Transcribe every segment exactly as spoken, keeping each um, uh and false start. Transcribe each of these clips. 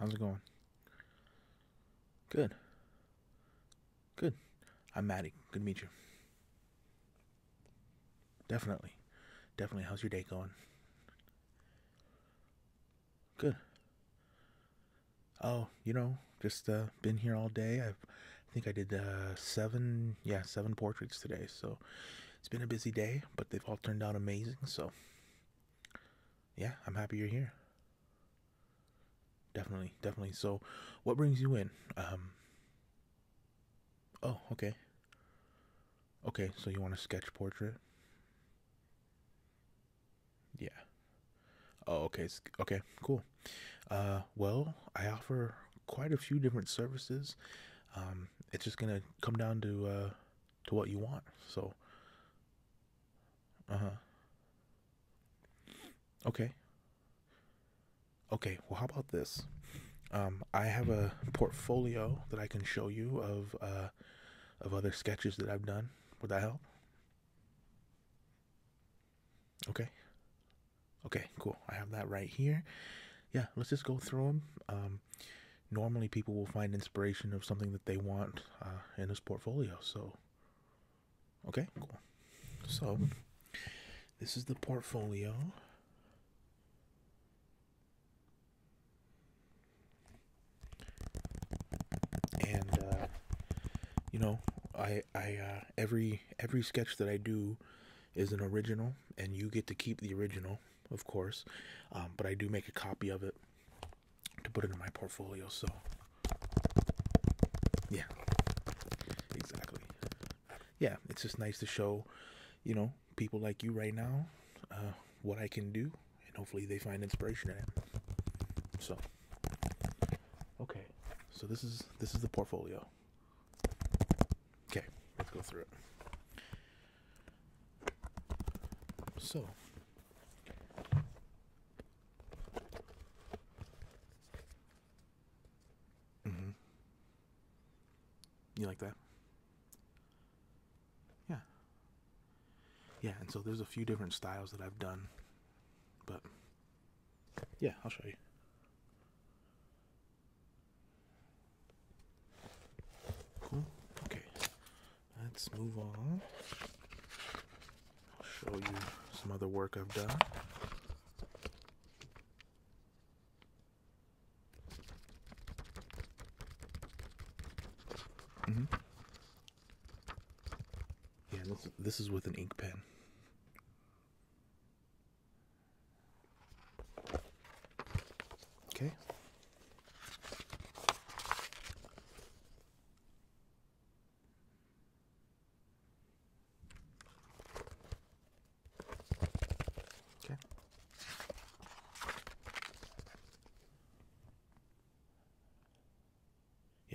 How's it going? Good. Good. I'm Maddie. Good to meet you. Definitely. Definitely. How's your day going? Good. Oh, you know, just uh, been here all day. I've, I think I did uh, seven, yeah, seven portraits today. So it's been a busy day, but they've all turned out amazing. So yeah, I'm happy you're here. Definitely, definitely. So what brings you in? Um, oh, okay. Okay, so you want a sketch portrait? Yeah. Oh, okay. Okay, cool. Uh, well, I offer quite a few different services. Um, it's just gonna come down to, uh, to what you want. So, uh-huh. Okay. Okay, well, how about this? Um, I have a portfolio that I can show you of, uh, of other sketches that I've done. Would that help? Okay. Okay, cool. I have that right here. Yeah, let's just go through them. Um, normally people will find inspiration of something that they want uh, in this portfolio. So, okay, cool. So, this is the portfolio. And, uh, you know, I, I, uh, every, every sketch that I do is an original, and you get to keep the original, of course, um, but I do make a copy of it to put it in my portfolio, so, yeah, exactly. Yeah, it's just nice to show, you know, people like you right now, uh, what I can do, and hopefully they find inspiration in it. So, okay, so this is, this is the portfolio. Okay, let's go through it. So, mm-hmm. You like that? Yeah. Yeah, and so there's a few different styles that I've done, but yeah, I'll show you. Cool. Okay. Let's move on. I'll show you some other work I've done. Mm-hmm. Yeah, this, this is with an ink pen. Okay.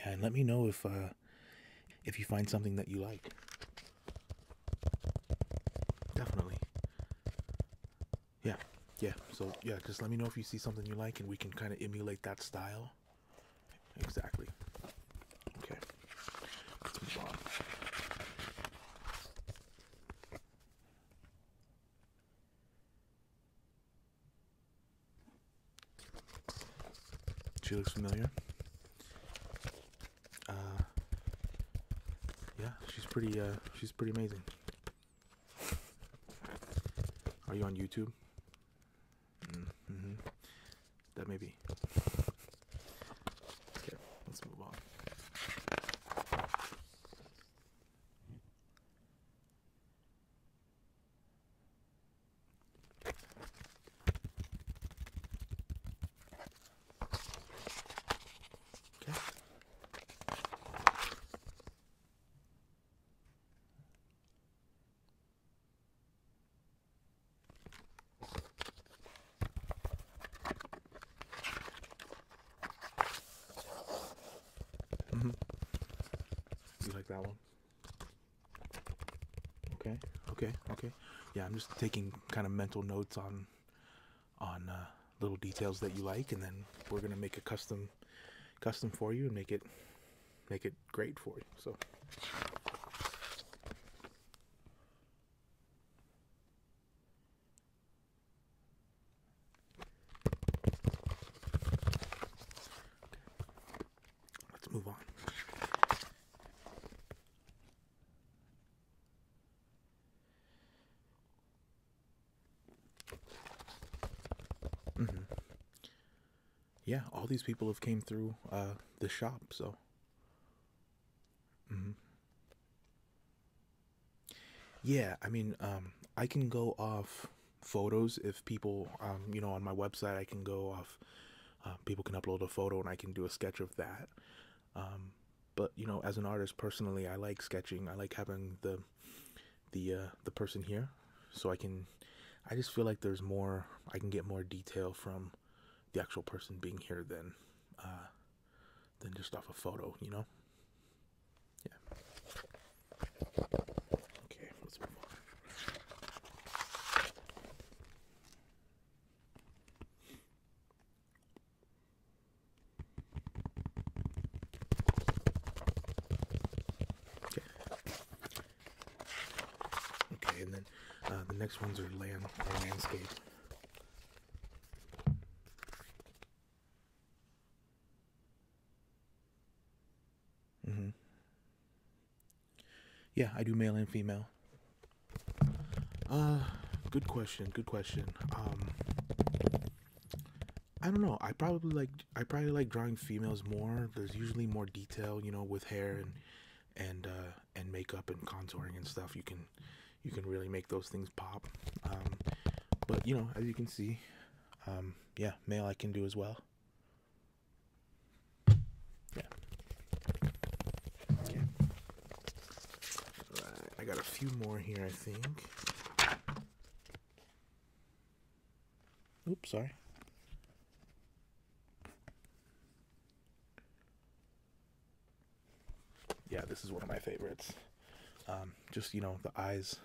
And let me know if uh, if you find something that you like. Definitely. Yeah, yeah. So yeah, just let me know if you see something you like, and we can kind of emulate that style. Exactly. Okay. Let's move on. She looks familiar. Pretty, uh, she's pretty amazing. Are you on YouTube? Mm-hmm. That may be. Okay, let's move on. Like that one. Okay, okay, okay. Yeah, I'm just taking kind of mental notes on on uh, little details that you like, and then we're gonna make a custom custom for you and make it make it great for you. So Mm-hmm. Yeah, all these people have came through uh, the shop, so. Mm-hmm. Yeah, I mean, um, I can go off photos if people, um, you know, on my website, I can go off, uh, people can upload a photo and I can do a sketch of that. Um, but, you know, as an artist, personally, I like sketching. I like having the, the, uh, the person here, so I can, I just feel like there's more, I can get more detail from the actual person being here than, uh, than just off a photo, you know? Yeah. Next ones are land or landscape. Mm-hmm. Yeah, I do male and female. Uh, good question, good question. Um, I don't know. I probably like I probably like drawing females more. There's usually more detail, you know, with hair and and uh, and makeup and contouring and stuff. You can. You can really make those things pop. Um, but, you know, as you can see, um, yeah, male I can do as well. Yeah. Okay. All right. I got a few more here, I think. Oops, sorry. Yeah, this is one of my favorites. Um, just, you know, the eyes...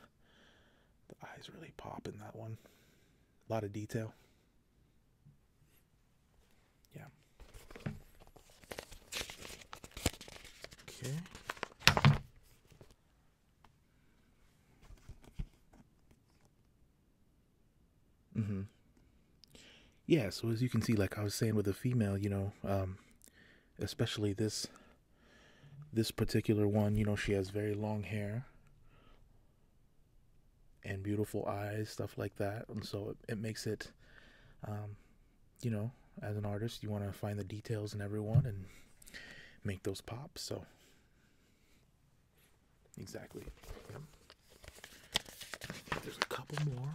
The eyes really pop in that one. A lot of detail. Yeah. Okay. Mm-hmm. Yeah, so as you can see, like I was saying with a female, you know, um, especially this, this particular one, you know, she has very long hair and beautiful eyes, stuff like that, and so it, it makes it, um, you know, as an artist, you want to find the details in everyone and make those pop. So, exactly. Yep. I think there's a couple more.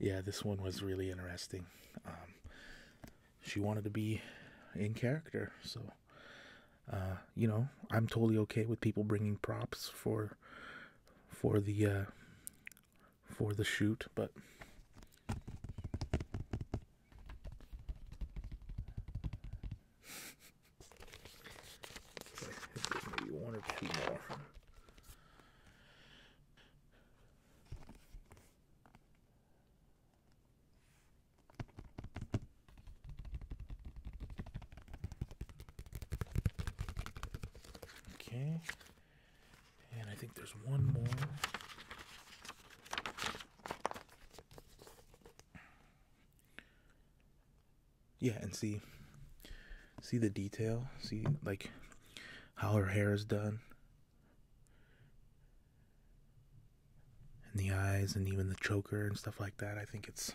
Yeah, this one was really interesting. Um, she wanted to be in character, so uh, you know, I'm totally okay with people bringing props for for the uh, for the shoot, but maybe one or two more. And I think there's one more. Yeah, and see, see the detail. See, like, how her hair is done. And the eyes, and even the choker and stuff like that. I think it's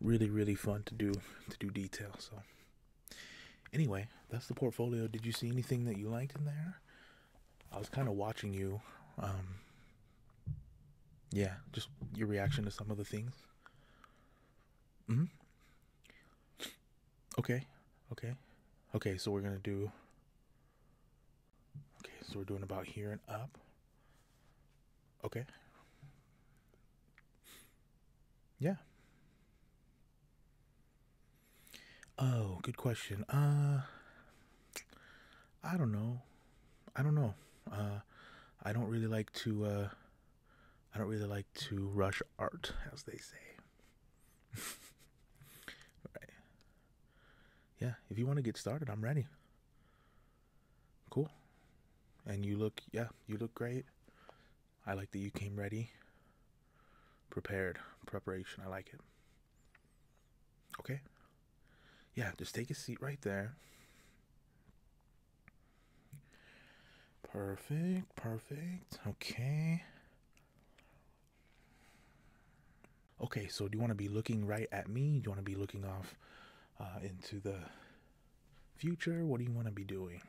really, really fun to do, to do detail, so. Anyway, that's the portfolio. Did you see anything that you liked in there? I was kind of watching you. Um, yeah, just your reaction to some of the things. Mm-hmm. Okay, okay. Okay, so we're going to do... Okay, so we're doing about here and up. Okay. Yeah. Oh, good question. Uh, I don't know. I don't know. Uh, I don't really like to. Uh, I don't really like to rush art, as they say. Right. Yeah. If you want to get started, I'm ready. Cool. And you look. Yeah, you look great. I like that you came ready, prepared, preparation. I like it. Okay? Yeah, just take a seat right there. Perfect, perfect. Okay. Okay, so do you want to be looking right at me? Do you want to be looking off uh, into the future? What do you want to be doing?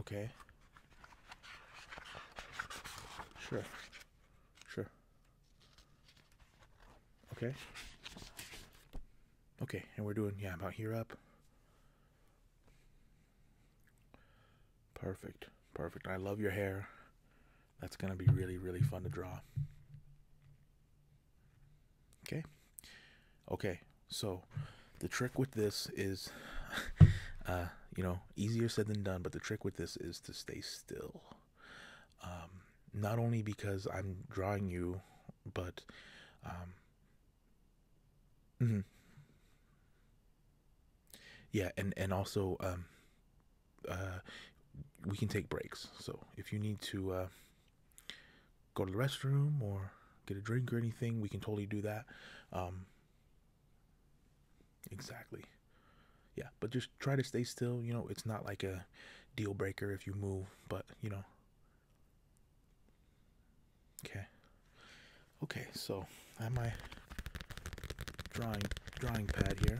Okay. Sure. Sure. Okay. Okay, and we're doing, yeah, about here up. Perfect. Perfect. I love your hair. That's going to be really, really fun to draw. Okay. Okay. So the trick with this is, uh, you know, easier said than done, but the trick with this is to stay still. Um, not only because I'm drawing you, but, um, mm-hmm. yeah. And, and also, um, uh, we can take breaks. So if you need to, uh, go to the restroom or get a drink or anything, we can totally do that. Um, exactly. Yeah, but just try to stay still. You know, it's not like a deal breaker if you move, but, you know. Okay. Okay, so I have my drawing, drawing pad here.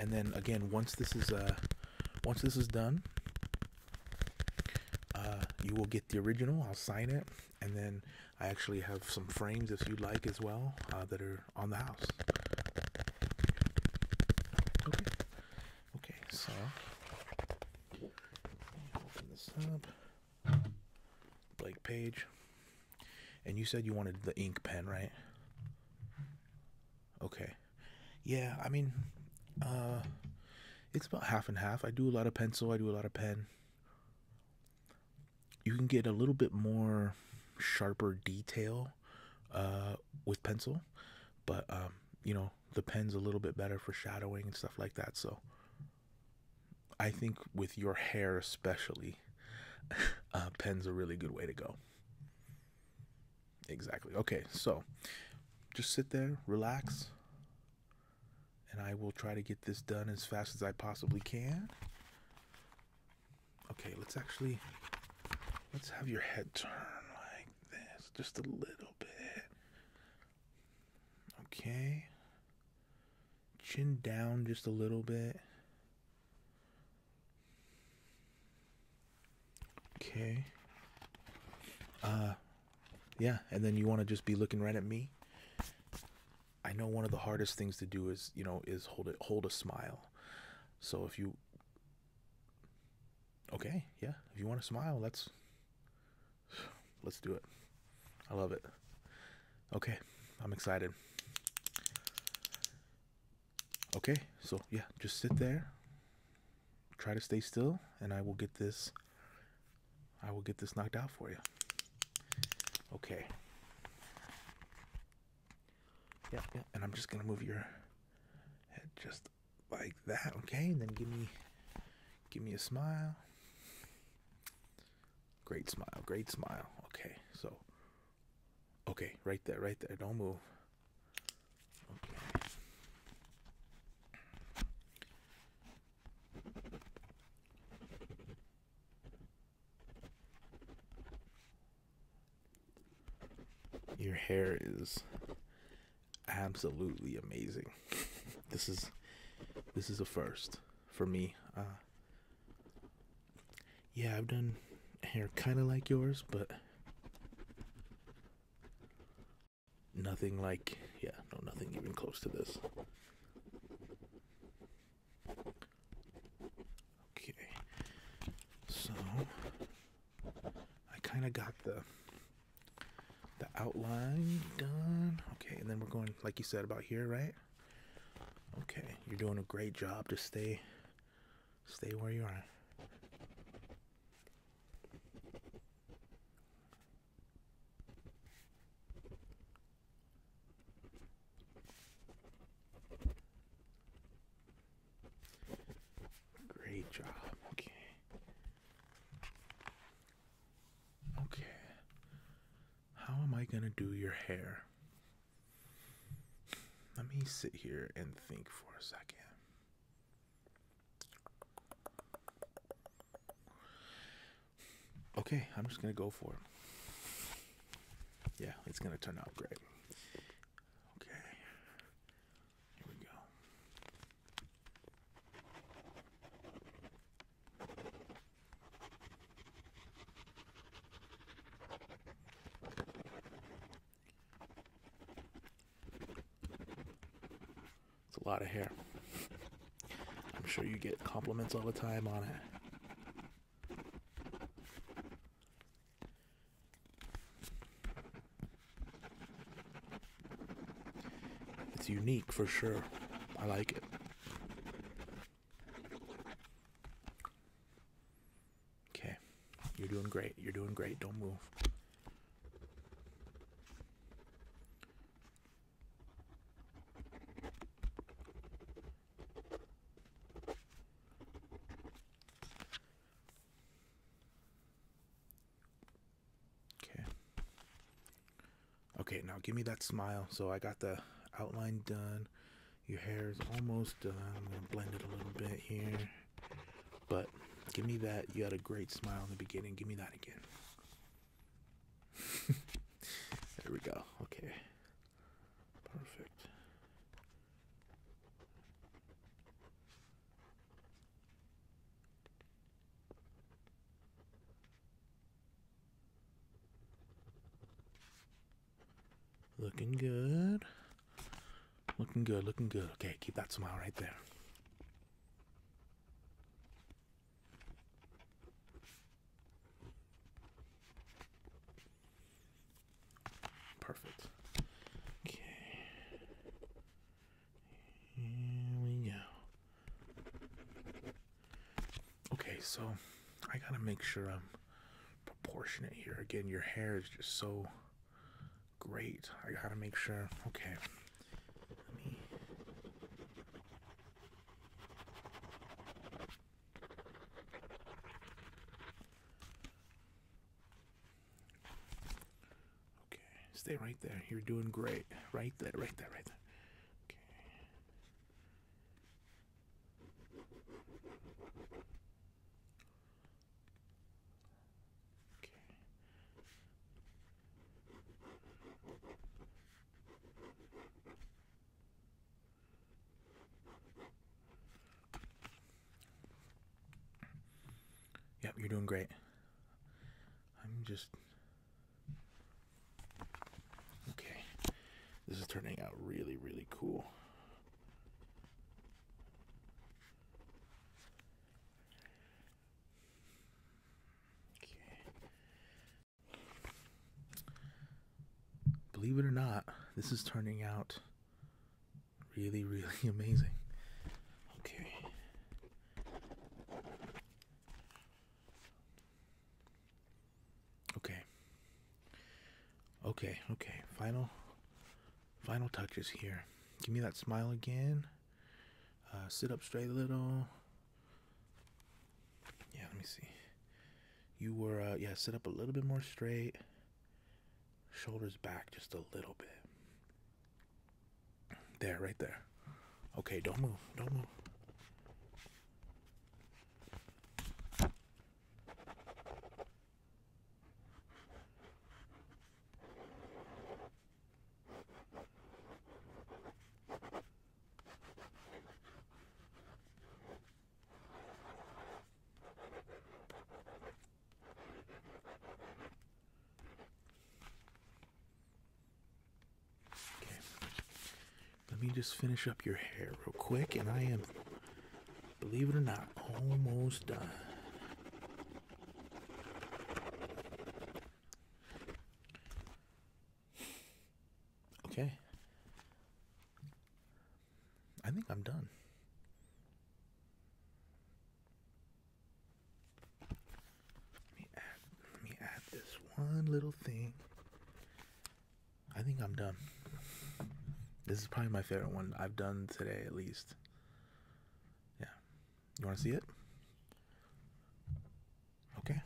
And then, again, once this is, uh, once this is done... Uh, you will get the original. I'll sign it, and then I actually have some frames if you'd like as well uh, that are on the house. Okay. Okay. So open this up. Blake Page. And you said you wanted the ink pen, right? Okay. Yeah. I mean, uh, it's about half and half. I do a lot of pencil. I do a lot of pen. You can get a little bit more sharper detail uh, with pencil, but, um, you know, the pen's a little bit better for shadowing and stuff like that. So I think with your hair especially, uh, pen's a really good way to go. Exactly. Okay, so just sit there, relax, and I will try to get this done as fast as I possibly can. Okay, let's actually... Let's have your head turn like this, just a little bit. Okay. Chin down just a little bit. Okay. Uh, yeah, and then you want to just be looking right at me. I know one of the hardest things to do is, you know, is hold it, hold a smile. So if you, okay, yeah, if you want to smile, that's... Let's do it. I love it. Okay, I'm excited. Okay, so yeah, just sit there. Try to stay still, and I will get this. I will get this knocked out for you. Okay. Yeah, yeah. And I'm just gonna move your head just like that. Okay, and then give me, give me a smile. Great smile, great smile. Okay, so, okay, right there, right there. Don't move. Okay. Your hair is absolutely amazing. This is, this is a first for me. Uh, yeah, I've done... hair kind of like yours, but nothing like, yeah, no, nothing even close to this. Okay, so I kind of got the the outline done. Okay, and then we're going, like you said, about here, right? Okay, you're doing a great job. Just stay stay where you are. Job. Okay. gonna do your hair. Let me sit here and think for a second. Okay, I'm just gonna go for it. Yeah, it's gonna turn out great. Okay, here we go. It's a lot of hair. I'm sure you get compliments all the time on it. It's unique for sure. I like it. Okay. You're doing great. You're doing great. Don't move. Okay. Okay, now give me that smile. So I got the outline done, your hair is almost done. I'm gonna blend it a little bit here, but give me that. You had a great smile in the beginning. Give me that again. There we go. Okay, perfect. Looking good. Looking good, looking good. Okay, keep that smile right there. Perfect. Okay. Here we go. Okay, so I gotta make sure I'm proportionate here. Again, your hair is just so great. I gotta make sure. Okay. Stay right there. You're doing great. Right there, right there, right there. Okay. Okay. Yep, you're doing great. I'm just... This is turning out really, really cool. Okay. Believe it or not, this is turning out really, really amazing. Okay. Okay. Okay, okay. Final... Final touches here. Give me that smile again. Uh, sit up straight a little. Yeah, let me see. You were, uh, yeah, sit up a little bit more straight. Shoulders back just a little bit. There, right there. Okay, don't move, don't move. Let me just finish up your hair real quick, and I am, believe it or not, almost done. Okay. I think I'm done. Let me add, let me add this one little thing. I think I'm done. This is probably my favorite one I've done today, at least. Yeah. You want to see it? Okay.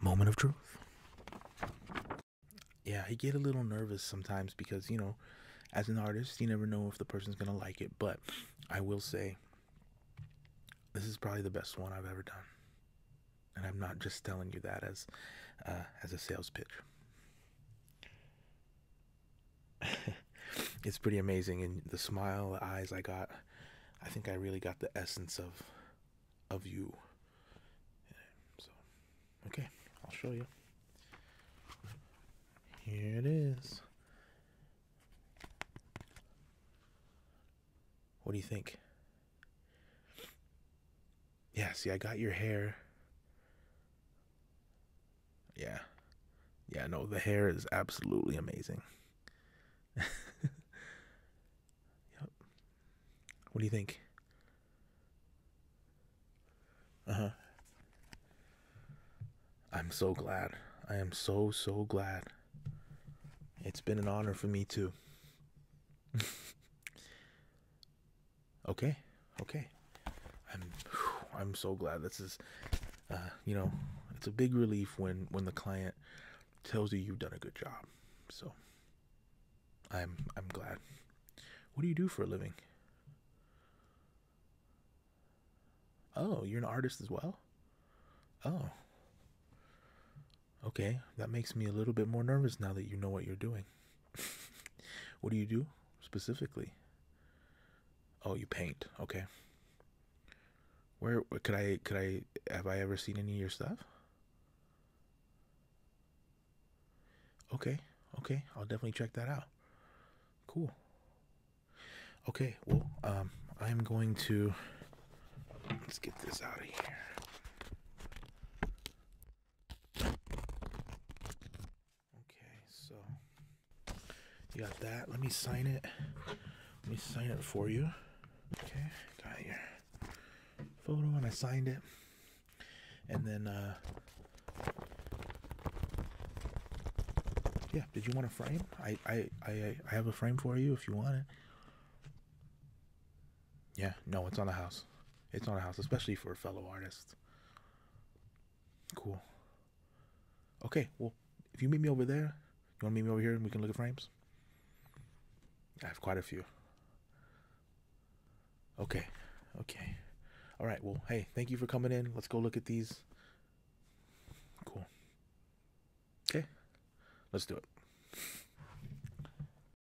Moment of truth. yeah, I get a little nervous sometimes because, you know, as an artist, you never know if the person's going to like it. But I will say, this is probably the best one I've ever done. And I'm not just telling you that as, uh, as a sales pitch. It's pretty amazing. And the smile, the eyes I got, I think I really got the essence of, of you. So, okay, I'll show you. Here it is. What do you think? Yeah, see, I got your hair. Yeah. Yeah, no, the hair is absolutely amazing. Yep. What do you think? Uh-huh. I'm so glad. I am so, so glad. It's been an honor for me, too. okay, okay. I'm whew, I'm so glad. This is, uh, you know, it's a big relief when, when the client tells you you've done a good job. So, I'm, I'm glad. What do you do for a living? Oh, you're an artist as well? Oh. Okay, that makes me a little bit more nervous now that you know what you're doing. What do you do specifically? Oh, you paint. Okay. Where could I could I have I ever seen any of your stuff? Okay, okay, I'll definitely check that out. Cool. Okay, well, um, I'm going to let's get this out of here. You got that. Let me sign it. Let me sign it for you. Okay. Got your photo and I signed it. And then, uh, yeah. Did you want a frame? I, I, I, I have a frame for you if you want it. Yeah. No, it's on the house. It's on the house, especially for a fellow artist. Cool. Okay. Well, if you meet me over there, you want to meet me over here and we can look at frames? I have quite a few. Okay. Okay. All right. Well, hey, thank you for coming in. Let's go look at these. Cool. Okay. Let's do it.